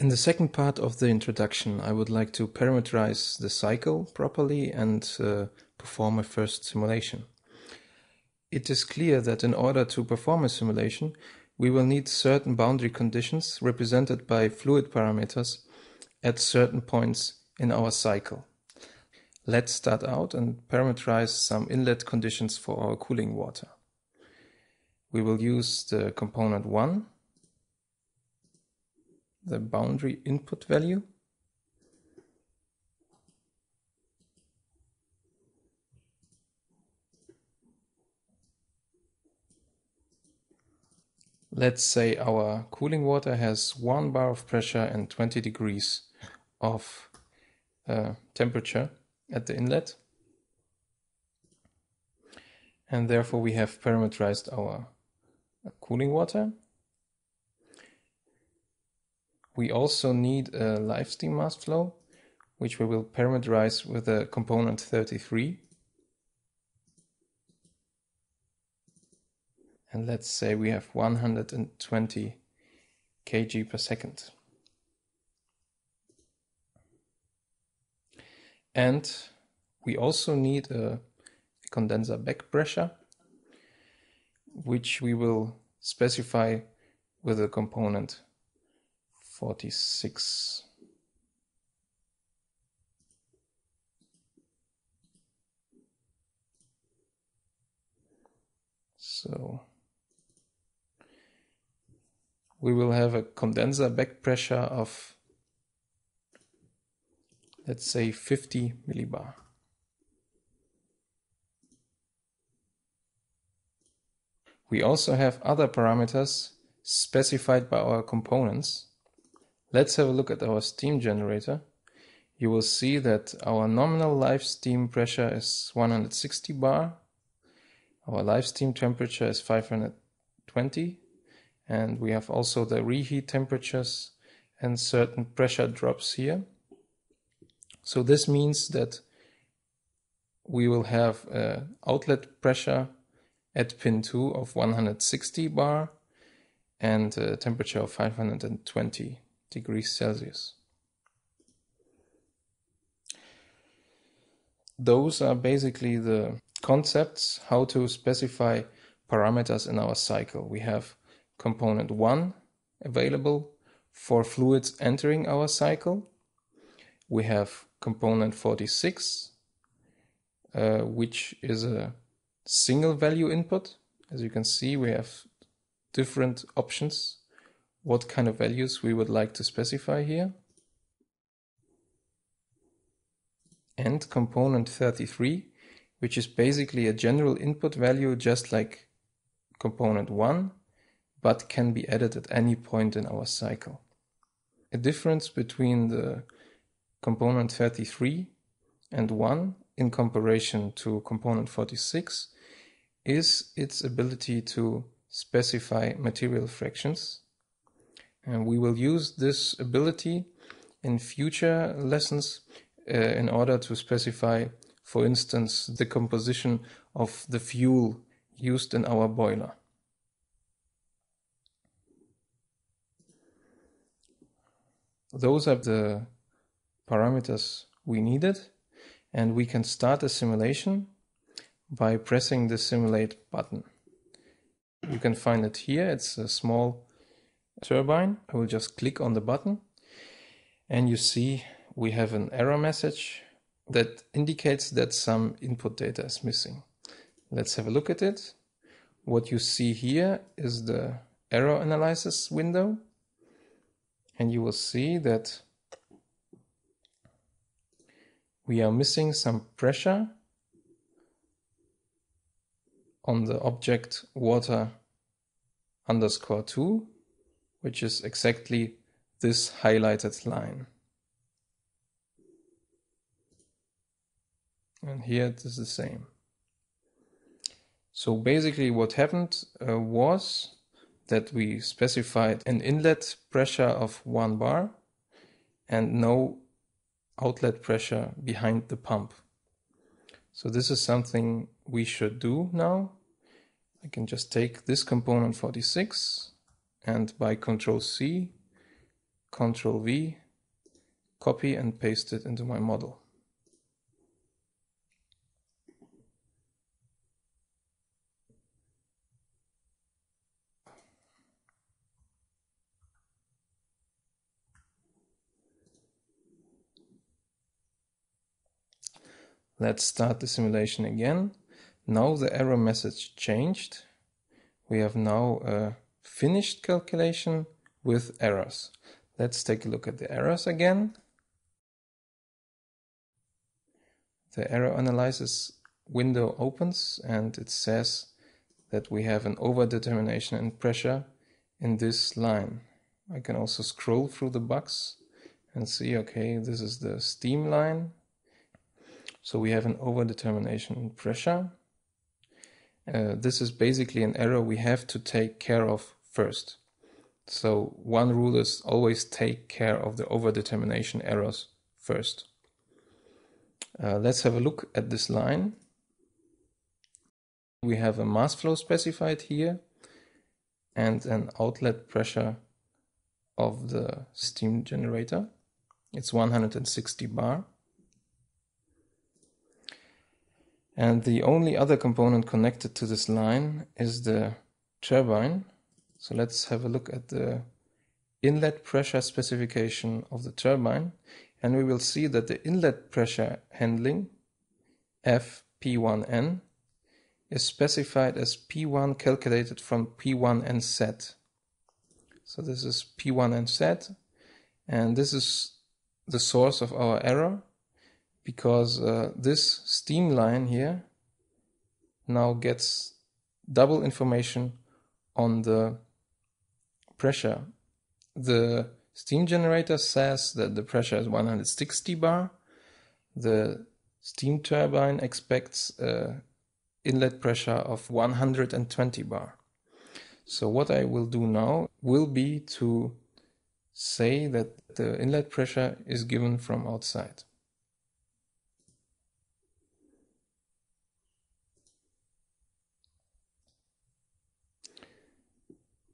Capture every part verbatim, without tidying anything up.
In the second part of the introduction, I would like to parameterize the cycle properly and uh, perform a first simulation. It is clear that in order to perform a simulation, we will need certain boundary conditions represented by fluid parameters at certain points in our cycle. Let's start out and parameterize some inlet conditions for our cooling water. We will use the component one, the boundary input value, let's say our cooling water has one bar of pressure and twenty degrees of uh, temperature at the inlet, and therefore we have parameterized our cooling water. We also need a live steam mass flow, which we will parameterize with a component thirty-three. And let's say we have one hundred twenty kilograms per second. And we also need a condenser back pressure, which we will specify with a component forty-six. So we will have a condenser back pressure of, let's say, fifty millibar. We also have other parameters specified by our components. Let's have a look at our steam generator. You will see that our nominal live steam pressure is one hundred sixty bar. Our live steam temperature is five hundred twenty. And we have also the reheat temperatures and certain pressure drops here. So this means that we will have uh, outlet pressure at pin two of one hundred sixty bar and a temperature of five hundred twenty degrees Celsius. Those are basically the concepts how to specify parameters in our cycle. We have component one available for fluids entering our cycle. We have component forty-six, uh, which is a single value input. As you can see, we have different options what kind of values we would like to specify here. And component thirty-three, which is basically a general input value just like component one, but can be added at any point in our cycle. A difference between the component thirty-three and one in comparison to component forty-six is its ability to specify material fractions. And we will use this ability in future lessons uh, in order to specify, for instance, the composition of the fuel used in our boiler. Those are the parameters we needed, and we can start a simulation by pressing the simulate button. You can find it here. It's a small turbine. I will just click on the button and you see we have an error message that indicates that some input data is missing. Let's have a look at it. What you see here is the error analysis window, and you will see that we are missing some pressure on the object water underscore two, which is exactly this highlighted line. And here it is the same. So basically what happened uh, was that we specified an inlet pressure of one bar and no outlet pressure behind the pump. So this is something we should do now. I can just take this component forty-six, and by Control C Control V, copy and paste it into my model. Let's start the simulation again. Now the error message changed. We have now a finished calculation with errors. Let's take a look at the errors again. The error analysis window opens and it says that we have an overdetermination in pressure in this line. I can also scroll through the box and see, okay, this is the steam line. So we have an overdetermination in pressure. Uh, this is basically an error we have to take care of first. So one rule is always take care of the overdetermination errors first. Uh, let's have a look at this line. We have a mass flow specified here and an outlet pressure of the steam generator. It's one hundred sixty bar. And the only other component connected to this line is the turbine. So let's have a look at the inlet pressure specification of the turbine. And we will see that the inlet pressure handling, F P one N, is specified as P one calculated from P one N set. So this is P one N set. And this is the source of our error, because uh, this steam line here now gets double information on the pressure. The steam generator says that the pressure is one hundred sixty bar. The steam turbine expects uh, inlet pressure of one hundred twenty bar. So what I will do now will be to say that the inlet pressure is given from outside.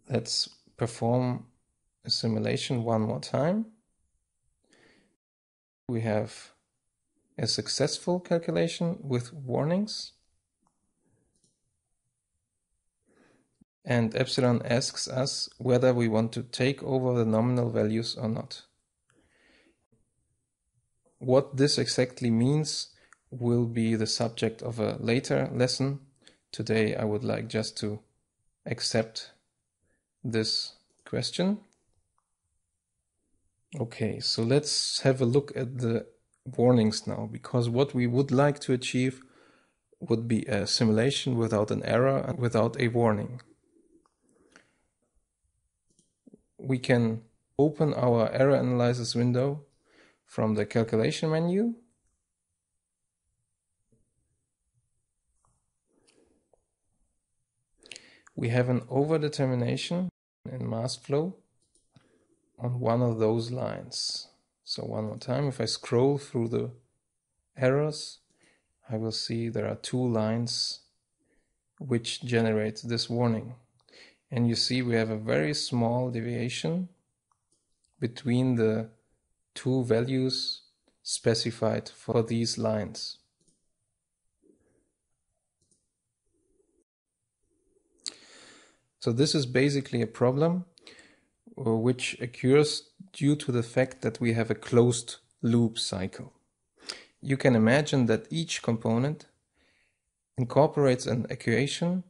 Let's perform a simulation one more time. We have a successful calculation with warnings. And Epsilon asks us whether we want to take over the nominal values or not. What this exactly means will be the subject of a later lesson. Today I would like just to accept this question. Okay, so let's have a look at the warnings now, because what we would like to achieve would be a simulation without an error and without a warning. We can open our error analysis window from the calculation menu. We have an overdetermination in mass flow on one of those lines. So one more time, if I scroll through the errors, I will see there are two lines which generate this warning. And you see we have a very small deviation between the two values specified for these lines. So this is basically a problem which occurs due to the fact that we have a closed loop cycle. You can imagine that each component incorporates an equation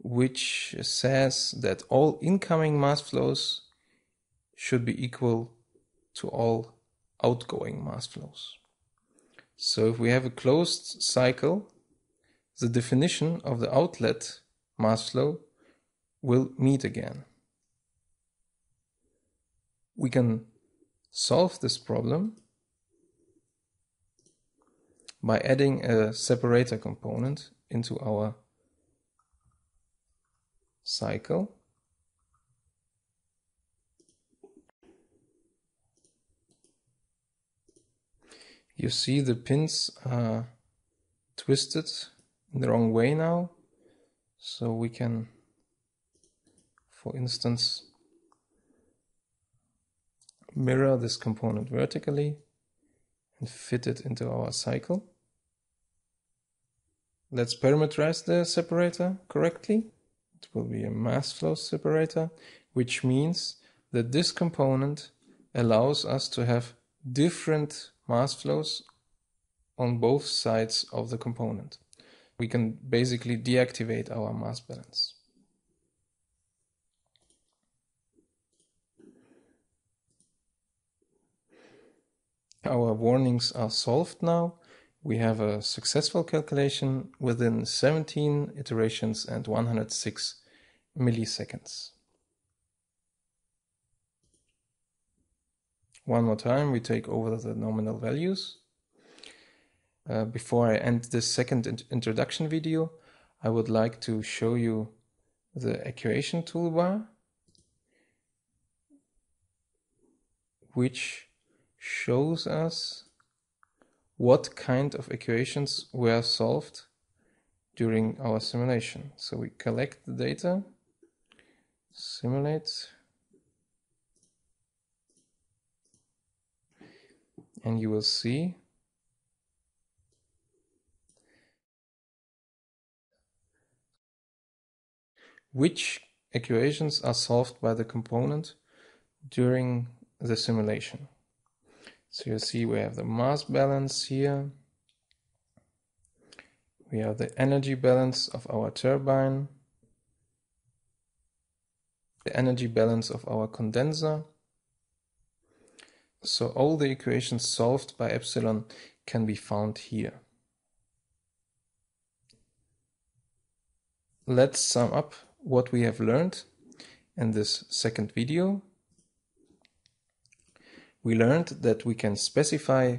which says that all incoming mass flows should be equal to all outgoing mass flows. So if we have a closed cycle, the definition of the outlet mass flow will meet again. We can solve this problem by adding a separator component into our cycle. You see the pins are twisted in the wrong way now, so we can, for instance, mirror this component vertically and fit it into our cycle. Let's parameterize the separator correctly. It will be a mass flow separator, which means that this component allows us to have different mass flows on both sides of the component. We can basically deactivate our mass balance. Our warnings are solved now. We have a successful calculation within seventeen iterations and one hundred six milliseconds. One more time, we take over the nominal values. Uh, before I end this second in- introduction video, I would like to show you the actuation toolbar, which shows us what kind of equations were solved during our simulation. So we collect the data, simulate, and you will see which equations are solved by the component during the simulation. So you see we have the mass balance here, we have the energy balance of our turbine, the energy balance of our condenser. So all the equations solved by epsilon can be found here. Let's sum up what we have learned in this second video. We learned that we can specify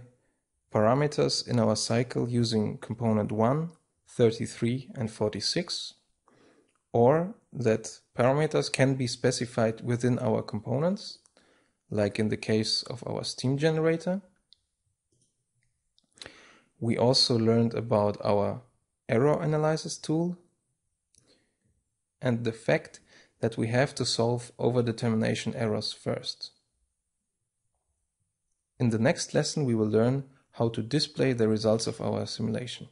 parameters in our cycle using component one, thirty-three, and forty-six, or that parameters can be specified within our components, like in the case of our steam generator. We also learned about our error analysis tool and the fact that we have to solve overdetermination errors first. In the next lesson, we will learn how to display the results of our simulation.